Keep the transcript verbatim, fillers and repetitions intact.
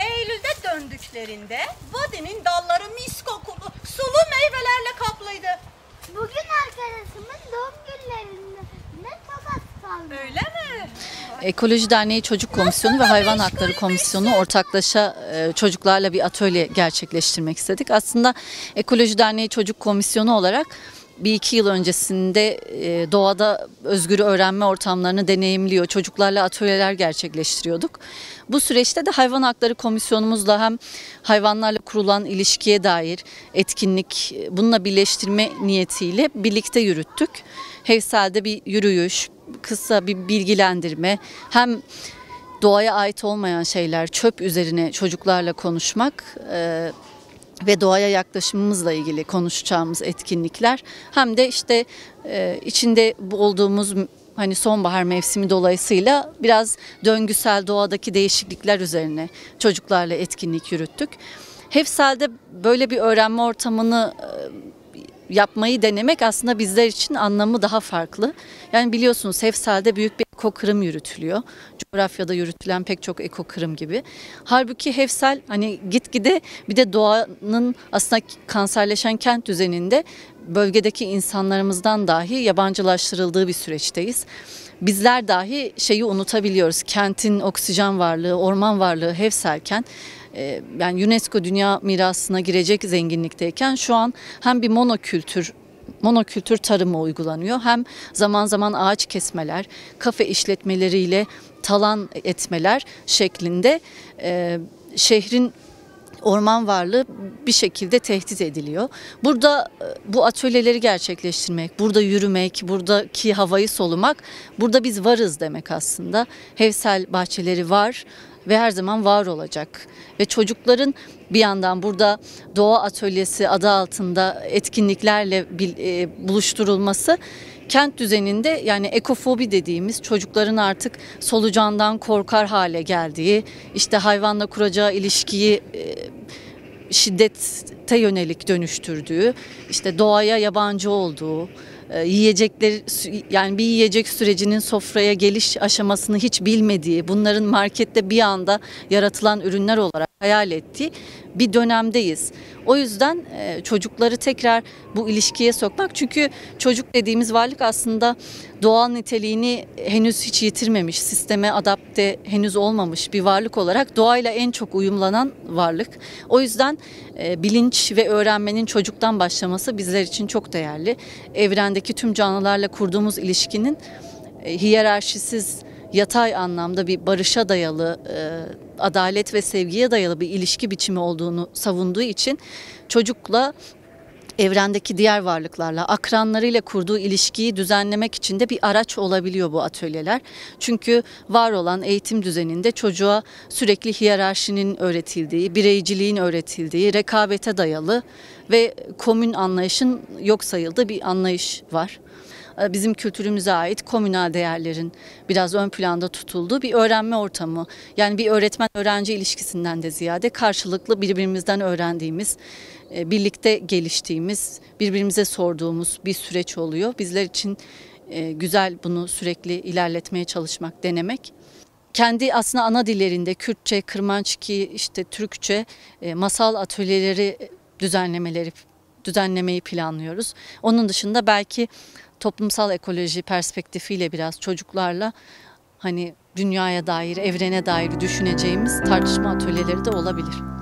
Eylül'de döndüklerinde vadinin dalları mis kokulu, sulu meyvelerle kaplıydı. Bugün arkadaşımın doğum günlerinde tokat saldı. Öyle mi? Ekoloji Derneği Çocuk Komisyonu ve Hayvan Hakları Komisyonu ortaklaşa çocuklarla bir atölye gerçekleştirmek istedik. Aslında Ekoloji Derneği Çocuk Komisyonu olarak bir iki yıl öncesinde doğada özgür öğrenme ortamlarını deneyimliyor, çocuklarla atölyeler gerçekleştiriyorduk. Bu süreçte de Hayvan Hakları Komisyonumuzla hem hayvanlarla kurulan ilişkiye dair etkinlik, bununla birleştirme niyetiyle birlikte yürüttük. Hevsel'de bir yürüyüş, kısa bir bilgilendirme, hem doğaya ait olmayan şeyler, çöp üzerine çocuklarla konuşmak e ve doğaya yaklaşımımızla ilgili konuşacağımız etkinlikler, hem de işte e, içinde olduğumuz hani sonbahar mevsimi dolayısıyla biraz döngüsel doğadaki değişiklikler üzerine çocuklarla etkinlik yürüttük. Hevsel'de böyle bir öğrenme ortamını e, yapmayı denemek aslında bizler için anlamı daha farklı. Yani biliyorsunuz Hevsel'de büyük bir ekokırım yürütülüyor. Coğrafyada yürütülen pek çok ekokırım gibi. Halbuki Hevsel hani gitgide bir de doğanın aslında kanserleşen kent düzeninde bölgedeki insanlarımızdan dahi yabancılaştırıldığı bir süreçteyiz. Bizler dahi şeyi unutabiliyoruz. Kentin oksijen varlığı, orman varlığı Hevsel'ken, yani UNESCO Dünya Mirasına girecek zenginlikteyken şu an hem bir monokültür, monokültür tarımı uygulanıyor. Hem zaman zaman ağaç kesmeler, kafe işletmeleriyle talan etmeler şeklinde e, şehrin orman varlığı bir şekilde tehdit ediliyor. Burada bu atölyeleri gerçekleştirmek, burada yürümek, buradaki havayı solumak, burada biz varız demek aslında. Hevsel Bahçeleri var ve her zaman var olacak. Ve çocukların bir yandan burada doğa atölyesi adı altında etkinliklerle buluşturulması, kent düzeninde yani ekofobi dediğimiz çocukların artık solucandan korkar hale geldiği, işte hayvanla kuracağı ilişkiyi şiddete yönelik dönüştürdüğü, işte doğaya yabancı olduğu, yiyecekleri yani bir yiyecek sürecinin sofraya geliş aşamasını hiç bilmediği, bunların markette bir anda yaratılan ürünler olarak hayal ettiği bir dönemdeyiz. O yüzden çocukları tekrar bu ilişkiye sokmak, çünkü çocuk dediğimiz varlık aslında doğal niteliğini henüz hiç yitirmemiş, sisteme adapte henüz olmamış bir varlık olarak doğayla en çok uyumlanan varlık. O yüzden bilinç ve öğrenmenin çocuktan başlaması bizler için çok değerli. Evrendeki tüm canlılarla kurduğumuz ilişkinin hiyerarşisiz, yatay anlamda bir barışa dayalı, adalet ve sevgiye dayalı bir ilişki biçimi olduğunu savunduğu için çocukla evrendeki diğer varlıklarla, akranlarıyla kurduğu ilişkiyi düzenlemek için de bir araç olabiliyor bu atölyeler. Çünkü var olan eğitim düzeninde çocuğa sürekli hiyerarşinin öğretildiği, bireyciliğin öğretildiği, rekabete dayalı ve komün anlayışın yok sayıldığı bir anlayış var. Bizim kültürümüze ait komünal değerlerin biraz ön planda tutulduğu bir öğrenme ortamı. Yani bir öğretmen-öğrenci ilişkisinden de ziyade karşılıklı birbirimizden öğrendiğimiz, birlikte geliştiğimiz, birbirimize sorduğumuz bir süreç oluyor. Bizler için güzel bunu sürekli ilerletmeye çalışmak, denemek. Kendi aslında ana dillerinde Kürtçe, Kırmançki, işte Türkçe masal atölyeleri düzenlemeleri düzenlemeyi planlıyoruz. Onun dışında belki toplumsal ekoloji perspektifiyle biraz çocuklarla hani dünyaya dair, evrene dair düşüneceğimiz tartışma atölyeleri de olabilir.